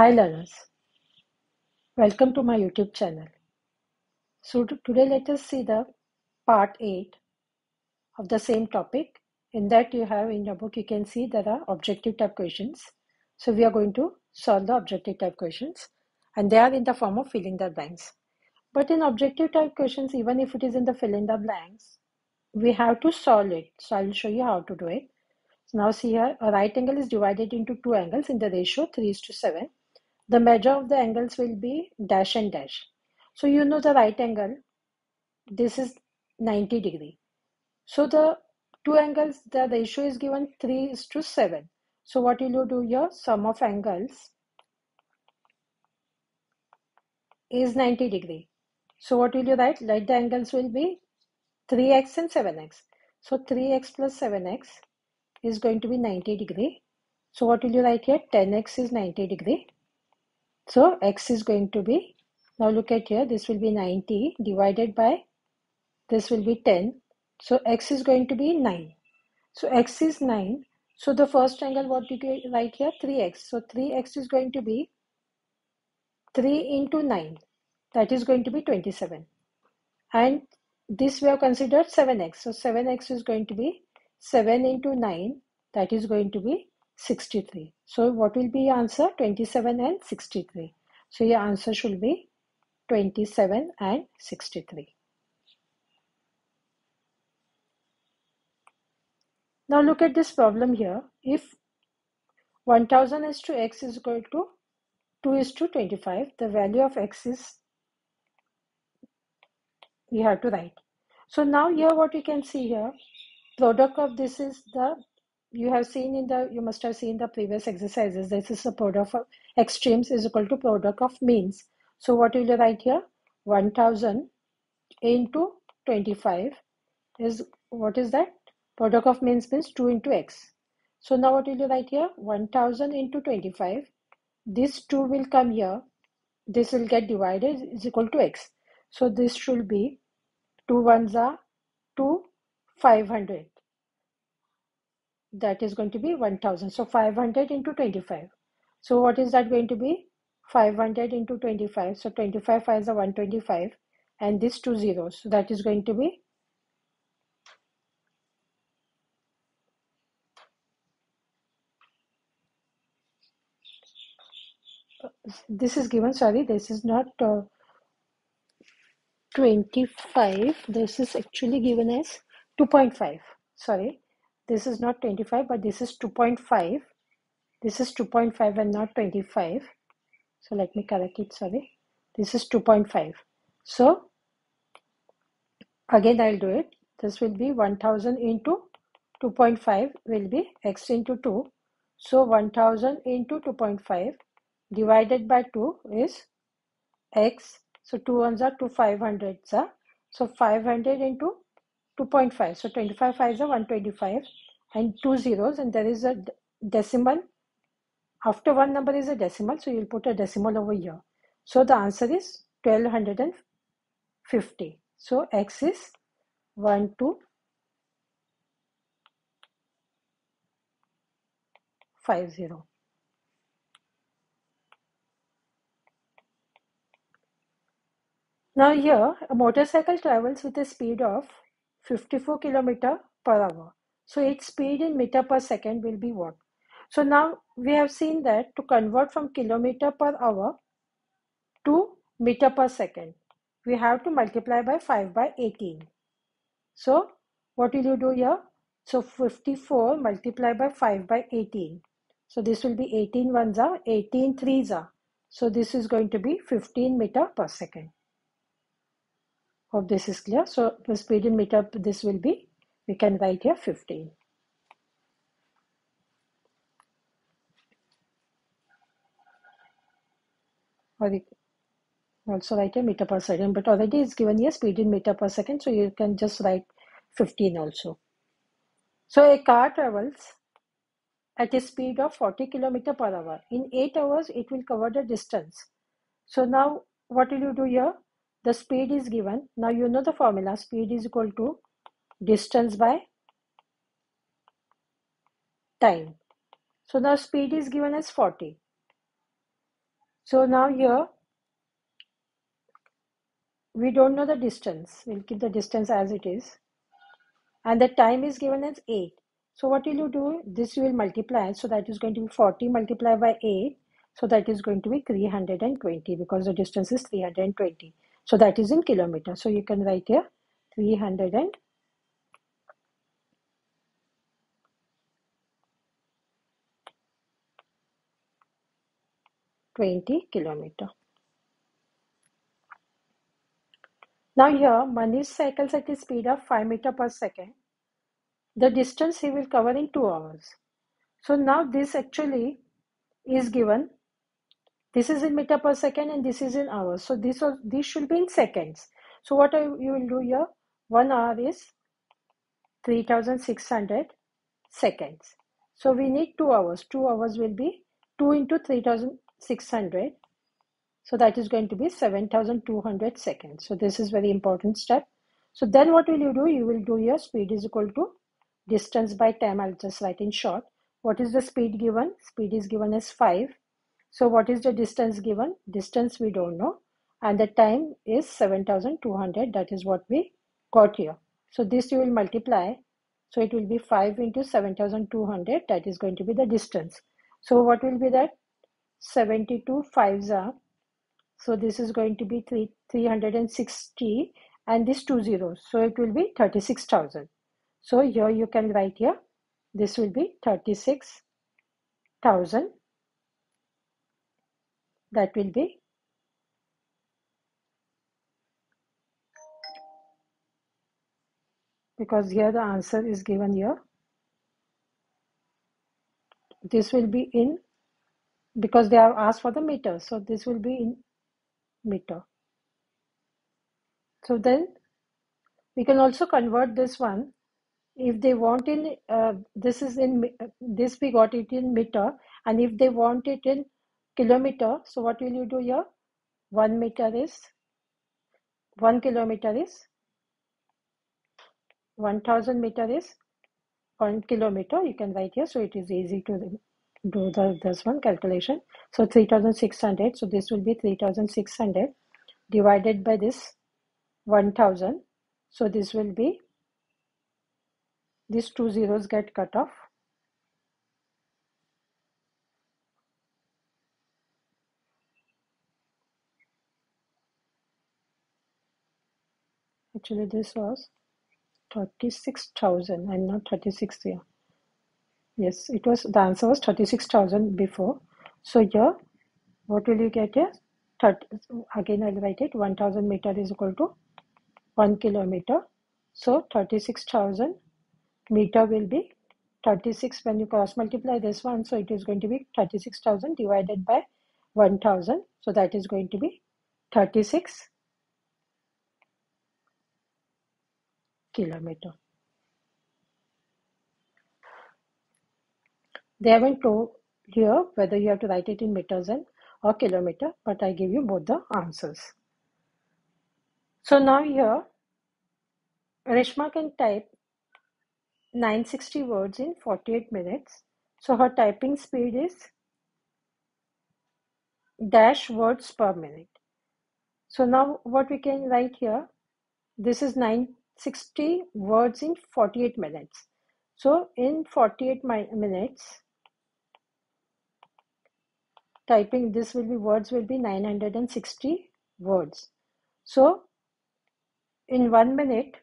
Hi learners, welcome to my YouTube channel. So today let us see the part 8 of the same topic. In that you have in your book, you can see there are objective type questions. So we are going to solve the objective type questions and they are in the form of filling the blanks. But in objective type questions, even if it is in the fill in the blanks, we have to solve it. So I will show you how to do it. So now see here, a right angle is divided into two angles in the ratio 3:7. The measure of the angles will be dash and dash. So you know the right angle, this is 90 degree. So the two angles, the ratio is given 3:7. So what you'll do here, sum of angles is 90 degree. So what will you write? Like the angles will be 3x and 7x. So 3x plus 7x is going to be 90 degree. So what will you write here? 10x is 90 degree. So x is going to be, now look at here, this will be 90 divided by, this will be 10. So x is going to be 9. So x is 9. So the first angle, what you can write here? 3x. So 3x is going to be 3 into 9. That is going to be 27. And this we have considered 7x. So 7x is going to be 7 into 9. That is going to be 63. So what will be your answer? 27 and 63. So your answer should be 27 and 63. Now look at this problem here. If 1000 x is equal to 2:25, the value of x is, we have to write. So now here what you can see here, product of this is the, you must have seen the previous exercises. This is the product of extremes is equal to product of means. So what will you write here? 1000 into 25 is, what is that? Product of means means 2 into x. So now what will you write here? 1000 into 25. This 2 will come here. This will get divided is equal to x. So this should be 2 ones are 2, 500. That is going to be 1000. So 500 into 25. So what is that going to be? 500 into 25. So 25 is a 125 and this 2 zeros. So that is going to be 25. This is actually given as 2.5. Sorry. This is not 25, but this is 2.5. This is 2.5 and not 25. So let me correct it, sorry. This is 2.5. So again, I'll do it. This will be 1000 into 2.5 will be x into 2. So 1000 into 2.5 divided by 2 is x. So 2 ones are 2, 500s are. So 500 into 2.5. So 25 is a 125 and 2 zeros, and there is a decimal. After one number is a decimal, so you'll put a decimal over here. So the answer is 1250. So x is 1250. Now here, a motorcycle travels with a speed of 54 km/h. So its speed in m/s will be what? So now we have seen that to convert from km/h to m/s, we have to multiply by 5 by 18. So what will you do here? So 54 multiplied by 5 by 18. So this will be 18 ones are 18, 3s are. So this is going to be 15 m/s. Hope this is clear. So the speed in meter, this will be, we can write here 15. Or we also write a m/s, but already it's given here speed in m/s, so you can just write 15 also. So a car travels at a speed of 40 km/h. In 8 hours, it will cover the distance. So now what will you do here? The speed is given. Now you know the formula. Speed is equal to distance by time. So now speed is given as 40. So now here, we don't know the distance. We'll keep the distance as it is. And the time is given as 8. So what will you do? This you will multiply. So that is going to be 40 multiplied by 8. So that is going to be 320 because the distance is 320. So that is in kilometer. So you can write here 320 kilometer. Now here, Manish cycles at a speed of 5 meter per second. The distance he will cover in 2 hours. So now this actually is given. This is in meter per second and this is in hours. So this should be in seconds. So what you will do here, 1 hour is 3600 seconds. So we need 2 hours. 2 hours will be 2 into 3600. So that is going to be 7200 seconds. So this is very important step. So then what will you do? You will do here speed is equal to distance by time. I'll just write in short. What is the speed given? Speed is given as 5. So what is the distance given? Distance we don't know. And the time is 7200. That is what we got here. So this you will multiply. So it will be 5 into 7200. That is going to be the distance. So what will be that? 72 fives are. So this is going to be 360 and this 2 zeros. So it will be 36,000. So here you can write here. This will be 36,000. That will be 36,000 because they have asked for the meter. So this will be in meter. So then we can also convert this one. If they want in, this we got it in meter, and if they want it in kilometer, so what will you do here? 1 kilometer is 1000 meter is 1 kilometer. You can write here, so it is easy to do this one calculation. So 3600, so this will be 3600 divided by this 1000. So this will be, these 2 zeros get cut off. Actually this was 36,000 and not 36 here. Yes, it was, the answer was 36,000 before. So here, what will you get here? Again, I'll write it. 1000 meter is equal to 1 kilometer. So 36,000 meter will be 36 when you cross multiply this one. So it is going to be 36,000 divided by 1000. So that is going to be 36 kilometer. They haven't told here whether you have to write it in meters and or kilometer, but I give you both the answers. So now here, Reshma can type 960 words in 48 minutes. So her typing speed is dash words per minute. So now what we can write here, this is 960 words in 48 minutes. So in 48 minutes, typing this will be, words will be 960 words. So in 1 minute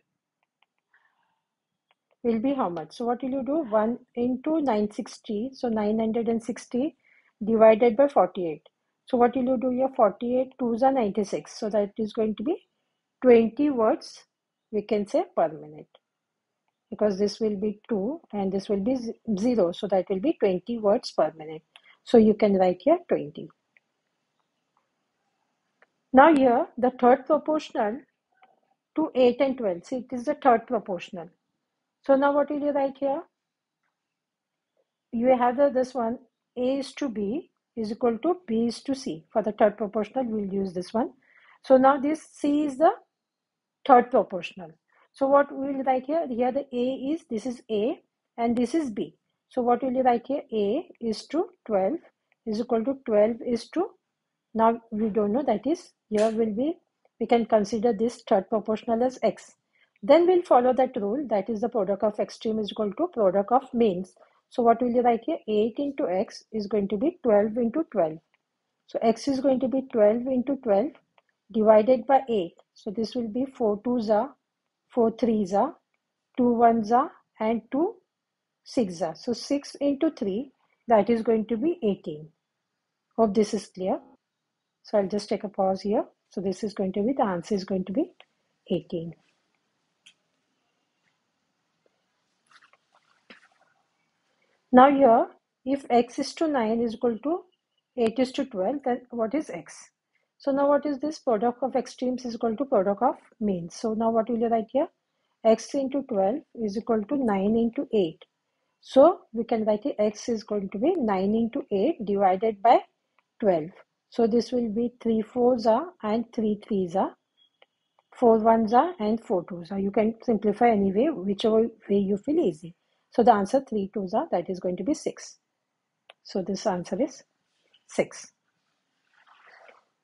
will be how much? So what will you do? 1 into 960. So 960 divided by 48. So what will you do here? 48, 2s are 96. So that is going to be 20 words, we can say, per minute. Because this will be 2 and this will be 0. So that will be 20 words per minute. So you can write here 20. Now here, the third proportional to 8 and 12. See, it is the third proportional. So now what will you write here? You have this one, A is to B is equal to B is to C. For the third proportional, we'll use this one. So now this C is the third proportional. So what we will write here? Here the A is, this is A and this is B. So what will you write here? A is to 12 is equal to 12 is to Now we don't know, that is here will be, we can consider this third proportional as x. Then we'll follow that rule, that is the product of extreme is equal to product of means. So what will you write here? 8 into x is going to be 12 into 12. So x is going to be 12 into 12 divided by 8. So this will be 4 2s are, 4 3s are, 2 1s are, and 2 6s are. So 6 into 3, that is going to be 18. Hope this is clear. So I'll just take a pause here. So this is going to be, the answer is going to be 18. Now here, if x is to 9 is equal to 8 is to 12, then what is x? So now what is this? Product of extremes is equal to product of means. So now what will you write here? X into 12 is equal to 9 into 8. So we can write here x is going to be 9 into 8 divided by 12. So this will be 3 4s are and 3 3s are, 4 1s are and 4 2s are. You can simplify any way, whichever way you feel easy. So the answer 3 2s are, that is going to be 6. So this answer is 6.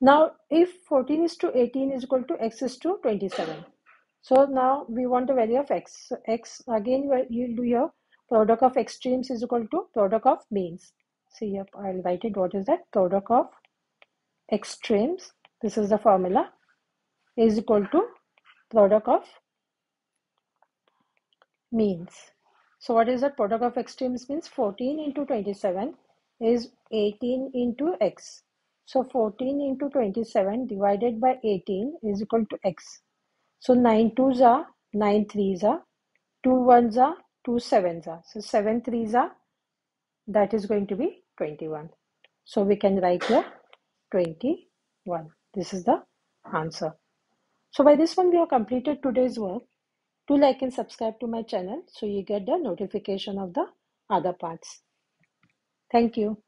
Now if 14 is to 18 is equal to x is to 27. So now we want the value of x. So x again you do here product of extremes is equal to product of means. See here I'll write it, what is that? Product of extremes, this is the formula, is equal to product of means. So what is the product of extremes means? 14 into 27 is 18 into x. So 14 into 27 divided by 18 is equal to x. So 9 2s are, 9 3s are, 2 1s are, 2 7s are. So 7 3s are, that is going to be 21. So we can write here 21. This is the answer. So by this one we have completed today's work. Do like and subscribe to my channel so you get the notification of the other parts. Thank you.